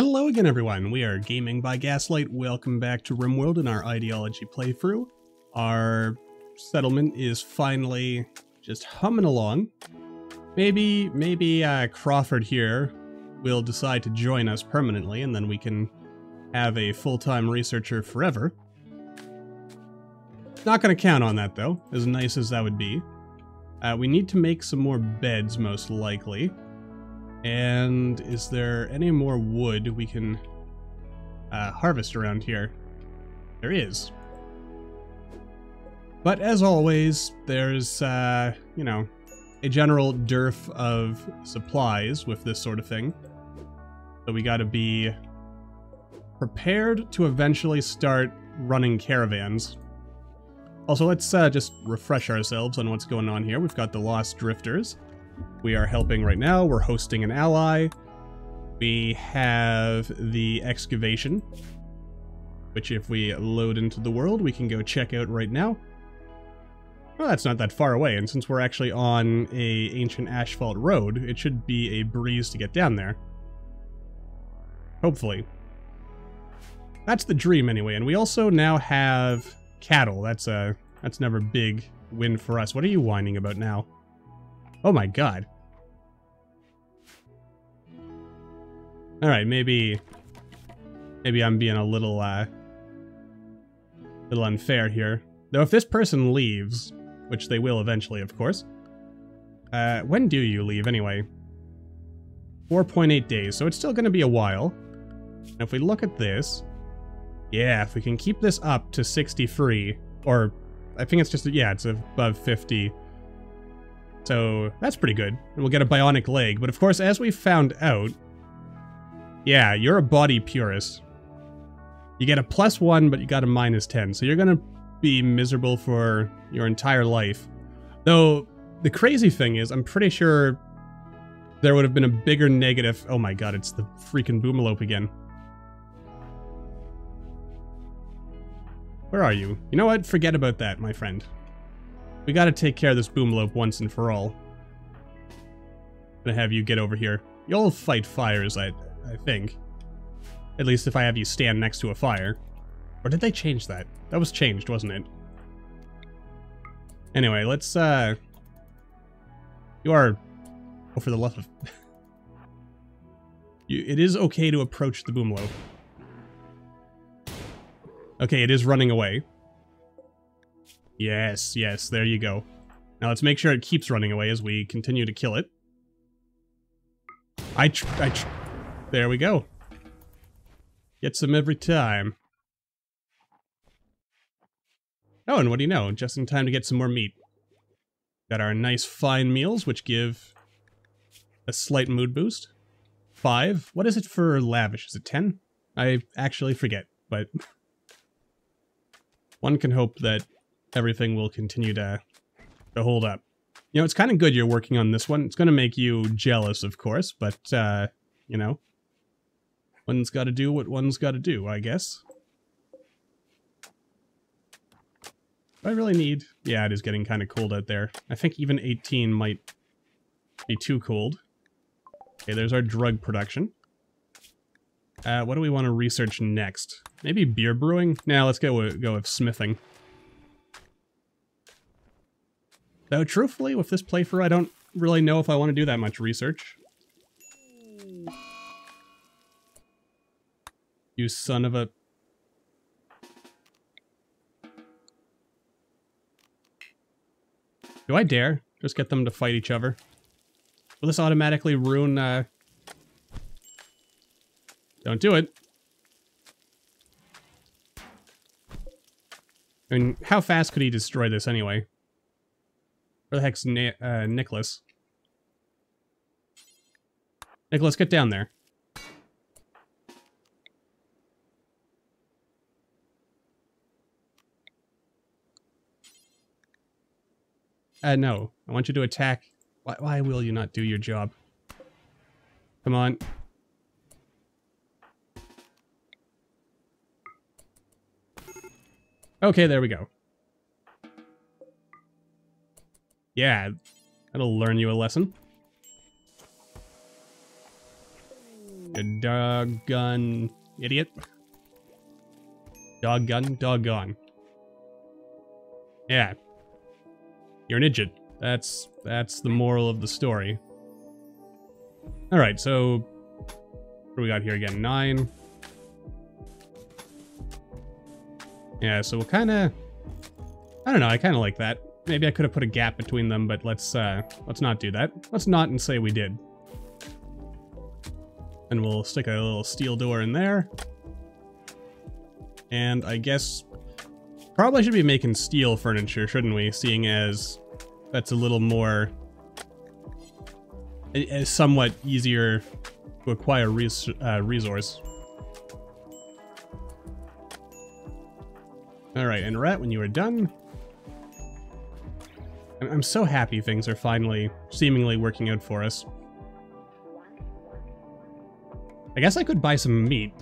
Hello again, everyone. We are Gaming by Gaslight. Welcome back to RimWorld and our Ideology playthrough. Our settlement is finally just humming along. Maybe Crawford here will decide to join us permanently, and then we can have a full-time researcher forever. Not going to count on that, though, as nice as that would be. We need to make some more beds, most likely. And is there any more wood we can harvest around here? There is. But as always, there's, you know, a general dearth of supplies with this sort of thing. So we gotta be prepared to eventually start running caravans. Also, let's just refresh ourselves on what's going on here. We've got the Lost Drifters. We are helping right now. We're hosting an ally. We have the excavation, which if we load into the world, we can go check out right now. Well, that's not that far away, and since we're actually on a ancient asphalt road, it should be a breeze to get down there. Hopefully. That's the dream anyway, and we also now have cattle. That's never a big win for us. What are you whining about now? Oh my god. Alright, maybe I'm being a little unfair here. Though if this person leaves, which they will eventually, of course. When do you leave, anyway? 4.8 days, so it's still going to be a while. And if we look at this... Yeah, if we can keep this up to 63, or... I think it's just... Yeah, it's above 50... So that's pretty good, and we'll get a bionic leg. But of course, as we found out, yeah, you're a body purist. You get a +1, but you got a -10, so you're gonna be miserable for your entire life. Though the crazy thing is, I'm pretty sure there would have been a bigger negative. Oh my god, it's the freaking boomalope again. Where are you? You know what? Forget about that, my friend. We gotta take care of this boomalope once and for all. I'm gonna have you get over here. You'll fight fires, I think. At least if I have you stand next to a fire. Or did they change that? That was changed, wasn't it? Anyway, let's, You are... Oh, for the love of... It is okay to approach the boomalope. Okay, it is running away. Yes, yes, there you go. Now let's make sure it keeps running away as we continue to kill it. There we go. Gets him every time. Oh, and what do you know? Just in time to get some more meat. Got our nice fine meals, which give a slight mood boost. 5. What is it for lavish? Is it 10? I actually forget, but... One can hope that... everything will continue to hold up. You know, it's kind of good you're working on this one. It's going to make you jealous, of course, but, you know, one's got to do what one's got to do, I guess. Do I really need... Yeah, it is getting kind of cold out there. I think even 18 might be too cold. Okay, there's our drug production. What do we want to research next? Maybe beer brewing? Nah, let's go with smithing. Though, truthfully, with this playthrough, I don't really know if I want to do that much research. You son of a... Do I dare? Just get them to fight each other? Will this automatically ruin, Don't do it. I mean, how fast could he destroy this anyway? Where the heck's Nicholas? Nicholas, get down there. No. I want you to attack. Why will you not do your job? Come on. Okay, there we go. Yeah, that'll learn you a lesson. Doggone idiot. Doggone. Yeah. You're an idiot. That's the moral of the story. Alright, so what do we got here again? 9. Yeah, so we'll kinda, I don't know, I kinda like that. Maybe I could have put a gap between them, but let's not do that. Let's not and say we did. And we'll stick a little steel door in there. And I guess probably should be making steel furniture, shouldn't we? Seeing as that's a little more, it's somewhat easier to acquire resource. All right, and Rat, when you are done, I'm so happy things are finally seemingly working out for us. I guess I could buy some meat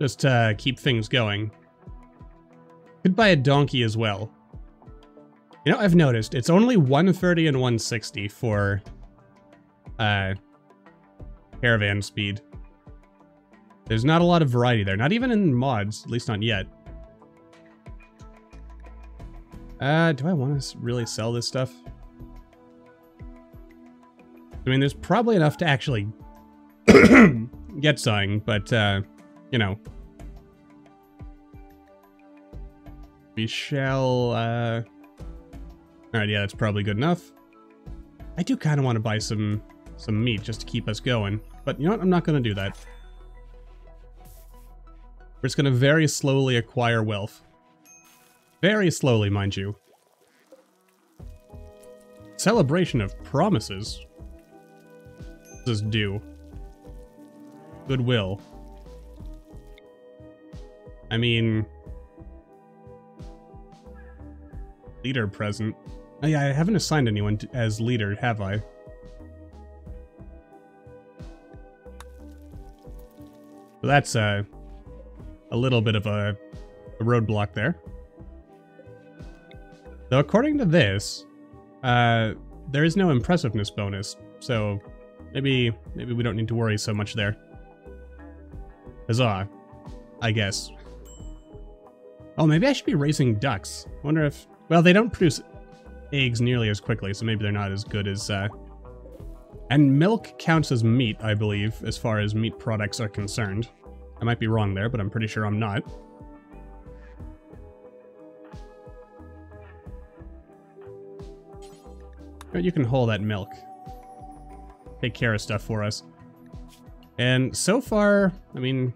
just to keep things going. Could buy a donkey as well. You know, I've noticed it's only 130 and 160 for caravan speed. There's not a lot of variety there, not even in mods, at least not yet. Do I want to really sell this stuff? I mean, there's probably enough to actually get something, but, you know. We shall, Alright, yeah, that's probably good enough. I do kind of want to buy some meat just to keep us going, but you know what? I'm not going to do that. We're just going to very slowly acquire wealth. Very slowly, mind you. Celebration of promises. What does this do? Goodwill. I mean... Leader present. Oh, yeah, I haven't assigned anyone as leader, have I? So that's a little bit of a roadblock there. Though according to this, there is no impressiveness bonus, so maybe we don't need to worry so much there. Huzzah, I guess. Oh, maybe I should be raising ducks. I wonder if... Well, they don't produce eggs nearly as quickly, so maybe they're not as good as... And milk counts as meat, I believe, as far as meat products are concerned. I might be wrong there, but I'm pretty sure I'm not. You can haul that milk. Take care of stuff for us. And so far, I mean...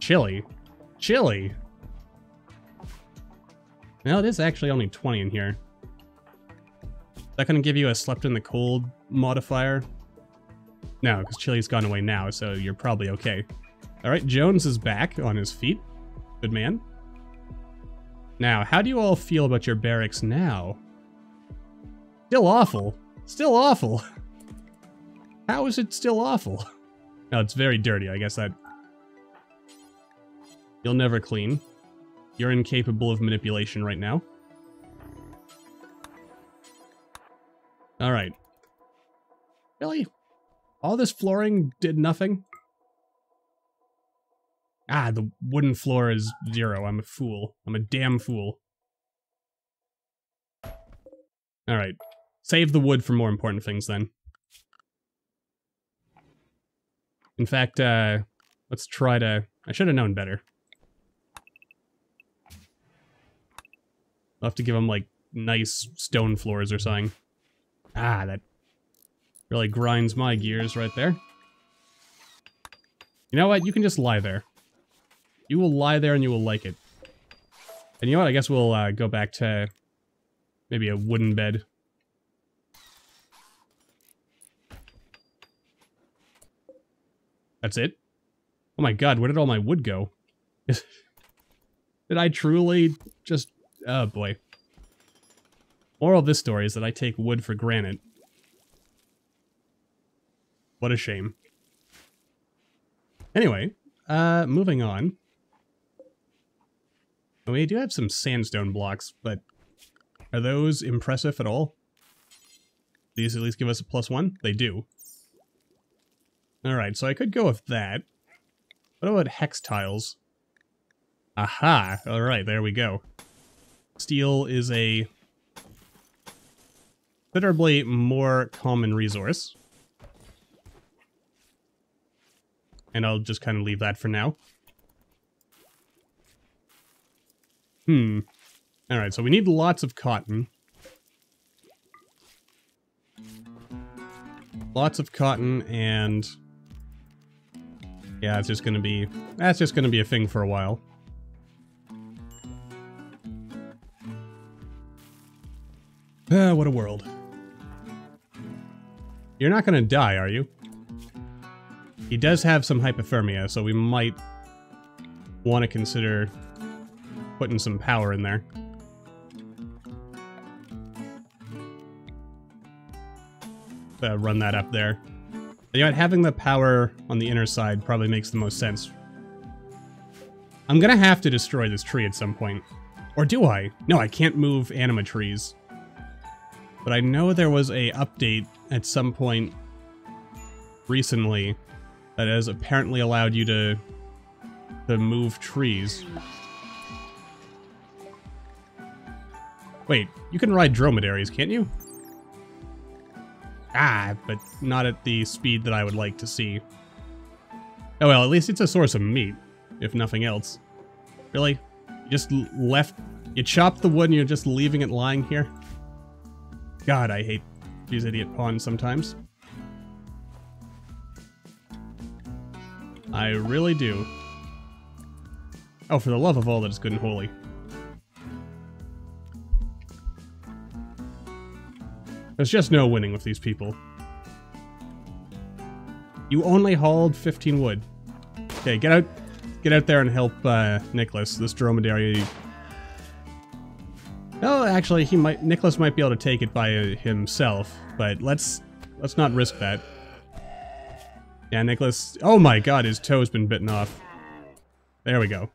Chili. Chili! Well, it is actually only 20 in here. Is that going to give you a slept in the cold modifier? No, because Chili's gone away now, so you're probably okay. Alright, Jones is back on his feet. Good man. Now, how do you all feel about your barracks now? Still awful. Still awful. How is it still awful? No, it's very dirty. I guess that... You'll never clean. You're incapable of manipulation right now. Alright. Really? All this flooring did nothing? Ah, the wooden floor is 0. I'm a fool. I'm a damn fool. Alright. Save the wood for more important things, then. In fact, let's try to... I should have known better. I'll have to give them, like, nice stone floors or something. Ah, that really grinds my gears right there. You know what? You can just lie there. You will lie there and you will like it. And you know what? I guess we'll go back to maybe a wooden bed. That's it? Oh my god, where did all my wood go? Did I truly just... Oh boy. Moral of this story is that I take wood for granted. What a shame. Anyway, moving on. We do have some sandstone blocks, but are those impressive at all? these at least give us a +1? They do. Alright, so I could go with that. What about hex tiles? Aha! Alright, there we go. Steel is a considerably more common resource. And I'll just kind of leave that for now. Alright, so we need lots of cotton. Lots of cotton and... yeah, it's just gonna be... that's just gonna be a thing for a while. Ah, what a world. You're not gonna die, are you? He does have some hypothermia, so we might want to consider putting some power in there. Run that up there. But, you know, having the power on the inner side probably makes the most sense. I'm gonna have to destroy this tree at some point. Or do I? No, I can't move anima trees. But I know there was an update at some point recently that has apparently allowed you to move trees. Wait, you can ride dromedaries, can't you? Ah, but not at the speed that I would like to see. Oh well, at least it's a source of meat, if nothing else. Really? You just left... you chopped the wood and you're just leaving it lying here? God, I hate these idiot pawns sometimes. I really do. Oh, for the love of all that is good and holy. There's just no winning with these people. You only hauled 15 wood. Okay, get out there and help Nicholas. This dromedary. Oh, actually, he might. Nicholas might be able to take it by himself, but let's not risk that. Yeah, Nicholas. Oh my God, his toe's been bitten off. There we go.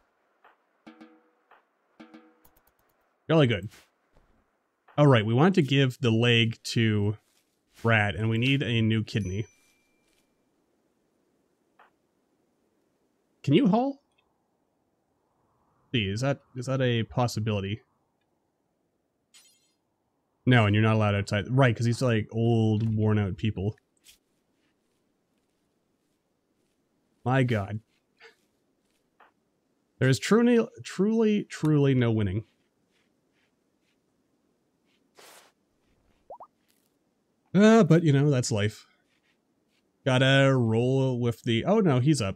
Really good. Alright, we want to give the leg to Brad, and we need a new kidney. Can you haul? See, is that a possibility? No, and you're not allowed outside. Right, because he's like old, worn-out people. My God. There is truly no winning. But, you know, that's life. Gotta roll with the... oh, no, he's up.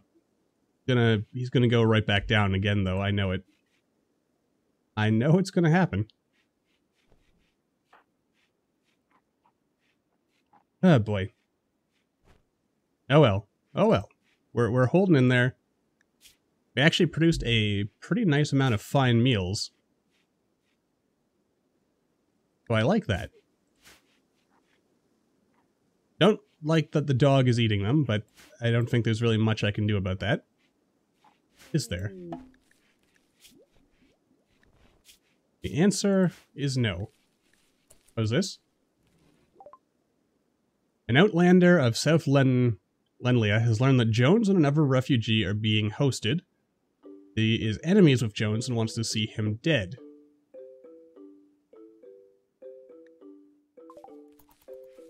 He's gonna go right back down again, though. I know it. I know it's gonna happen. Oh, boy. Oh, well. Oh, well. We're holding in there. We actually produced a pretty nice amount of fine meals. So I like that. Don't like that the dog is eating them, but I don't think there's really much I can do about that. Is there? The answer is no. What is this? An outlander of South Lenlenlia has learned that Jones and another refugee are being hosted. He is enemies with Jones and wants to see him dead.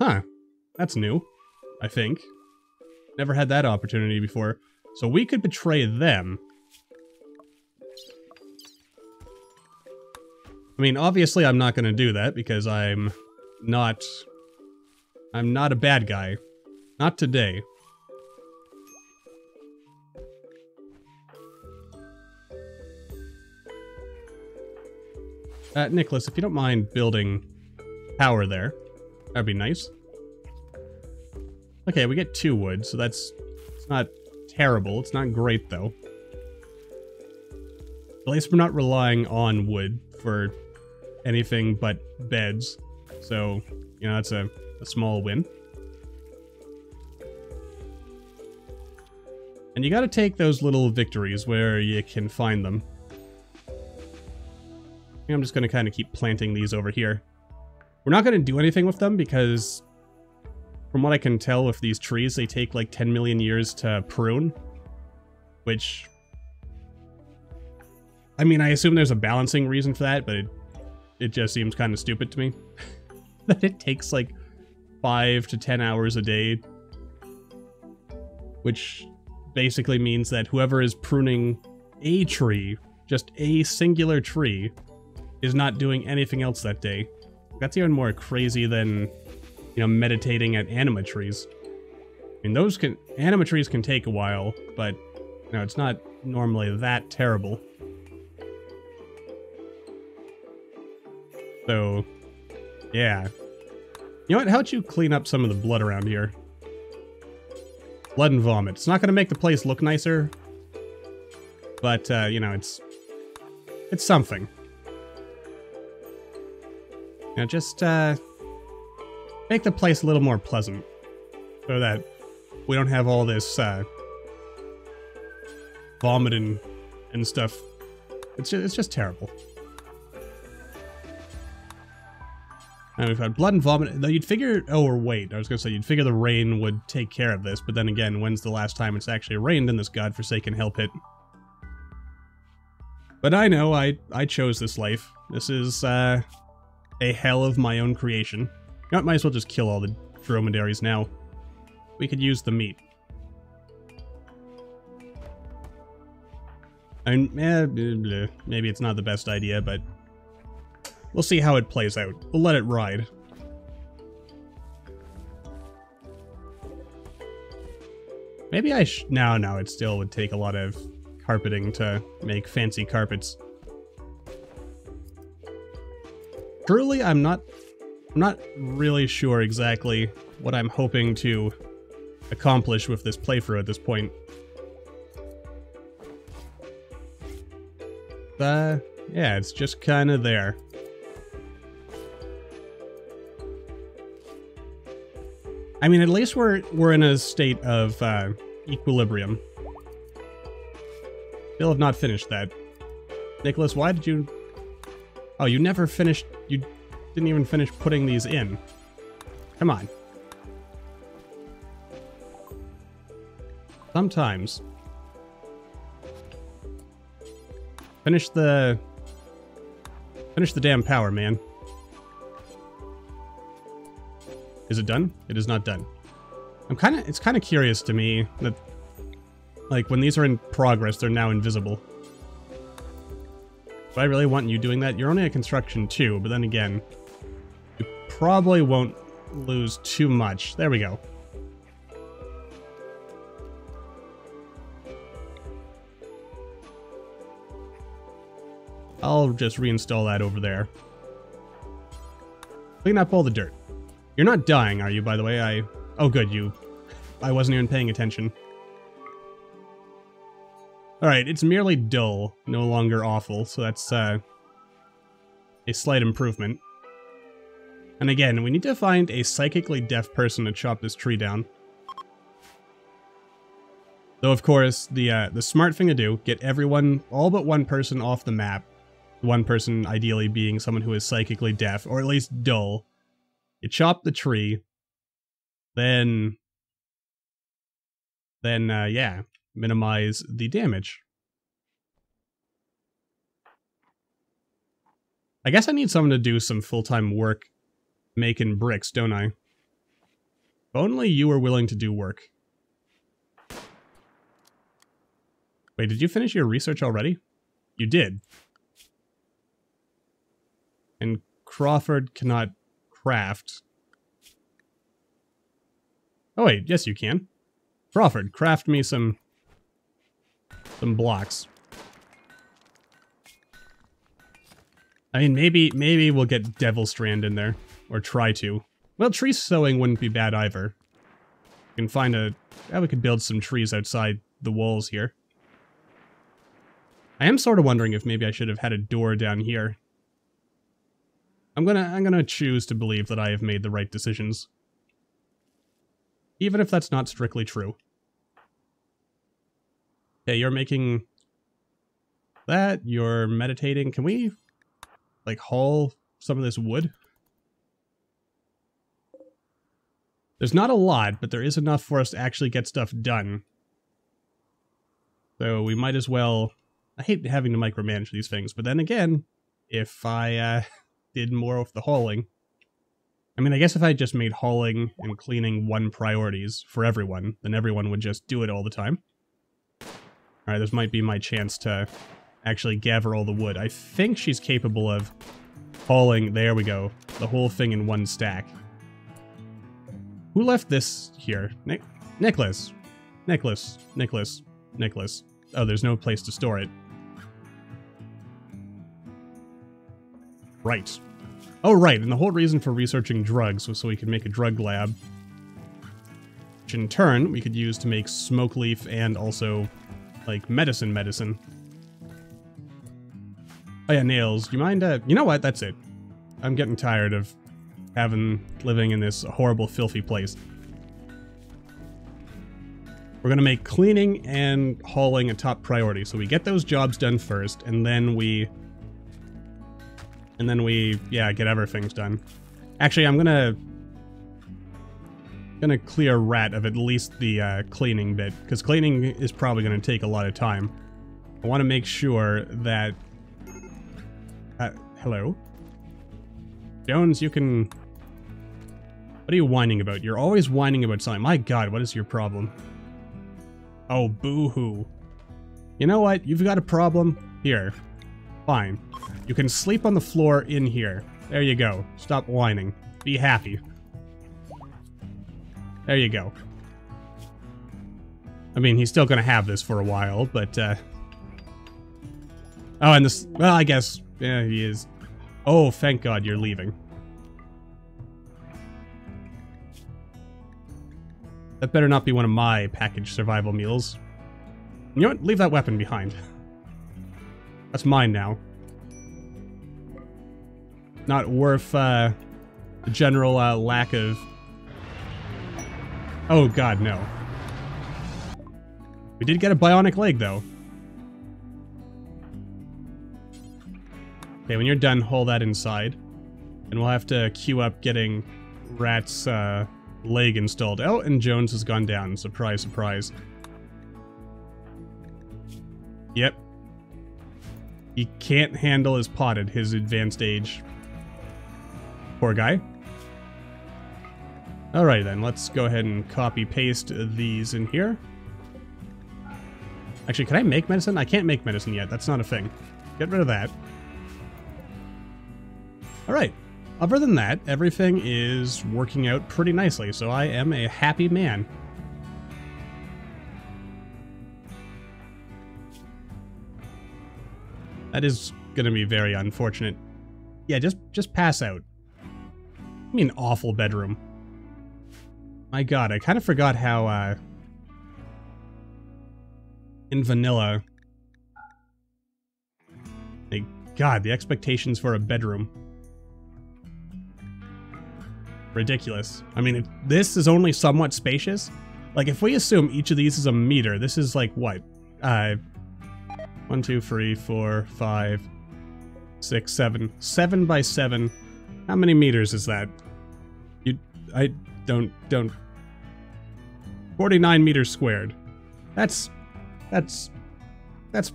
Huh. That's new, I think. Never had that opportunity before. So we could betray them. I mean, obviously I'm not going to do that because I'm not a bad guy. Not today. Nicholas, if you don't mind building power there, that'd be nice. Okay, we get 2 wood, so that's... it's not terrible. It's not great, though. At least we're not relying on wood for anything but beds. So, you know, that's a small win. And you gotta take those little victories where you can find them. I'm just gonna kind of keep planting these over here. We're not gonna do anything with them because... From what I can tell with these trees, they take like 10 million years to prune, which, I mean, I assume there's a balancing reason for that, but it just seems kind of stupid to me that it takes like 5 to 10 hours a day, which basically means that whoever is pruning a tree, just a singular tree, is not doing anything else that day. That's even more crazy than, you know, meditating at anima trees. I mean, those can, anima trees can take a while, but you know, it's not normally that terrible. So, yeah. You know what, how about you clean up some of the blood around here? Blood and vomit. It's not gonna make the place look nicer, but you know, it's something. Now just make the place a little more pleasant so that we don't have all this vomit and stuff. It's just terrible. And we've had blood and vomit, though you'd figure, oh, or wait, I was gonna say you'd figure the rain would take care of this, but then again, when's the last time it's actually rained in this godforsaken hell pit? But I know, I chose this life. This is a hell of my own creation. You know, might as well just kill all the dromedaries now. We could use the meat. And maybe it's not the best idea, but we'll see how it plays out. We'll let it ride. Maybe I should... No, it still would take a lot of carpeting to make fancy carpets. Truly, I'm not really sure exactly what I'm hoping to accomplish with this playthrough at this point. Yeah, it's just kind of there. I mean, at least we're in a state of equilibrium. Still have not finished that. Nicholas, why did you... Oh, you never finished... You didn't even finish putting these in. Come on. Sometimes. Finish the damn power, man. Is it done? It is not done. It's kind of curious to me that, like, when these are in progress, they're now invisible. But I really want you doing that. You're only at construction 2, but then again, you probably won't lose too much. There we go. I'll just reinstall that over there. Clean up all the dirt. You're not dying, are you, by the way? Oh, good, you... I wasn't even paying attention. Alright, it's merely dull, no longer awful, so that's, a slight improvement. And again, we need to find a psychically deaf person to chop this tree down. Though, of course, the smart thing to do, get everyone, all but one person, off the map. One person ideally being someone who is psychically deaf, or at least dull. You chop the tree, then yeah, minimize the damage. I guess I need someone to do some full-time work making bricks, don't I? If only you were willing to do work. Wait, did you finish your research already? You did. And Crawford cannot... craft. Oh wait, yes you can. Crawford, craft me some blocks. I mean, maybe we'll get Devil Strand in there, or try to. Well, tree sowing wouldn't be bad either. We can find a... we could build some trees outside the walls here. I am sort of wondering if maybe I should have had a door down here. I'm gonna choose to believe that I have made the right decisions. Even if that's not strictly true. Okay, you're making that, you're meditating. Can we, like, haul some of this wood? There's not a lot, but there is enough for us to actually get stuff done. So we might as well... I hate having to micromanage these things, but then again, if I did more of the hauling... I mean, I guess if I just made hauling and cleaning one priorities for everyone, then everyone would just do it all the time. Alright, this might be my chance to actually gather all the wood. I think she's capable of hauling, there we go, the whole thing in one stack. Who left this here? Nicholas. Nicholas. Oh, there's no place to store it. Right. Oh, right, and the whole reason for researching drugs was so we could make a drug lab. Which, in turn, we could use to make smoke leaf and also, like, medicine. Oh yeah, nails. Do you mind, you know what? That's it. I'm getting tired of living in this horrible, filthy place. We're gonna make cleaning and hauling a top priority, so we get those jobs done first, and then we... yeah, get everything's done. Actually, I'm gonna clear Rat of at least the cleaning bit, because cleaning is probably gonna take a lot of time. I want to make sure that... hello? Jones, you can... What are you whining about? You're always whining about something. My god, what is your problem? Oh, boo-hoo. You know what? You've got a problem. Here. Fine. You can sleep on the floor in here. There you go. Stop whining. Be happy. There you go. I mean, he's still gonna have this for a while, but, oh, and this... Well, I guess... Yeah, he is. Oh, thank God you're leaving. That better not be one of my packaged survival meals. You know what? Leave that weapon behind. That's mine now. Not worth the general lack of... Oh god, no. We did get a bionic leg, though. Okay, when you're done, haul that inside. And we'll have to queue up getting Rat's leg installed. Oh, and Jones has gone down. Surprise, surprise. Yep. He can't handle his pot at his advanced age. Poor guy. Alright then, let's go ahead and copy-paste these in here. Actually, can I make medicine? I can't make medicine yet, that's not a thing. Get rid of that. Alright, other than that, everything is working out pretty nicely, so I am a happy man. That is gonna be very unfortunate. Yeah, just pass out. I mean, awful bedroom. My god, I kind of forgot how, in vanilla... My god, the expectations for a bedroom. Ridiculous. I mean, this is only somewhat spacious. Like, if we assume each of these is a meter, this is like, what? 1, 2, 3, 4, 5, 6, 7. 7 by 7. How many meters is that? I don't. 49 meters squared. That's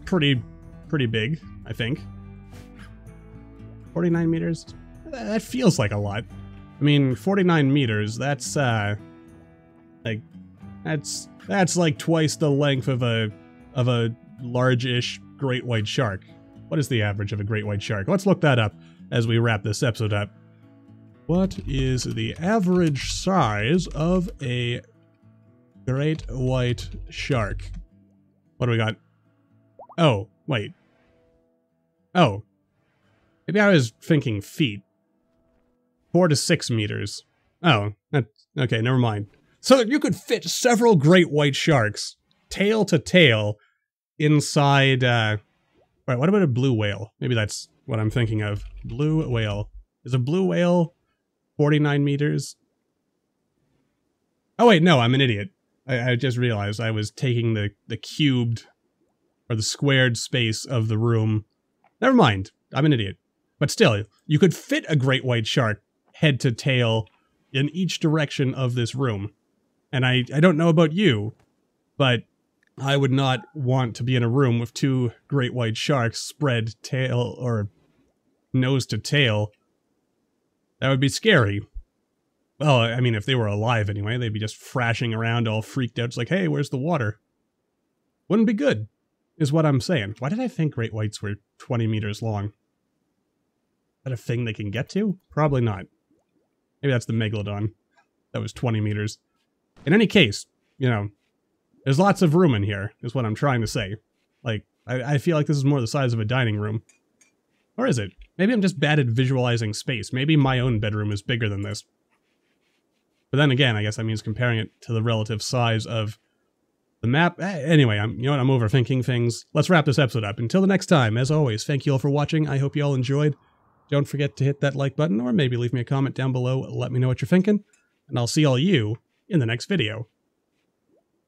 pretty big, I think. 49 meters? That feels like a lot. I mean, 49 meters, that's like twice the length of a large-ish great white shark. What is the average of a great white shark? Let's look that up as we wrap this episode up. What is the average size of a great white shark? What do we got? Oh, wait. Oh. Maybe I was thinking feet. 4 to 6 meters. Oh, that's... Okay, never mind. So you could fit several great white sharks, tail to tail, inside... Right, what about a blue whale? Maybe that's what I'm thinking of. Blue whale. Is a blue whale 49 meters? Oh wait, no, I'm an idiot. I just realized I was taking the cubed or the squared space of the room. Never mind, I'm an idiot. But still, you could fit a great white shark head to tail in each direction of this room. And I don't know about you, but I would not want to be in a room with two great white sharks spread tail or nose to tail. That would be scary. Well, I mean, if they were alive anyway, they'd be just thrashing around all freaked out. It's like, hey, where's the water? Wouldn't be good, is what I'm saying. Why did I think great whites were 20 meters long? Is that a thing they can get to? Probably not. Maybe that's the megalodon. That was 20 meters. In any case, you know, there's lots of room in here, is what I'm trying to say. Like, I feel like this is more the size of a dining room. Or is it? Maybe I'm just bad at visualizing space. Maybe my own bedroom is bigger than this. But then again, I guess that means comparing it to the relative size of the map. Anyway, you know what? I'm overthinking things. Let's wrap this episode up. Until the next time, as always, thank you all for watching. I hope you all enjoyed. Don't forget to hit that like button, or maybe leave me a comment down below. Let me know what you're thinking, and I'll see all you in the next video.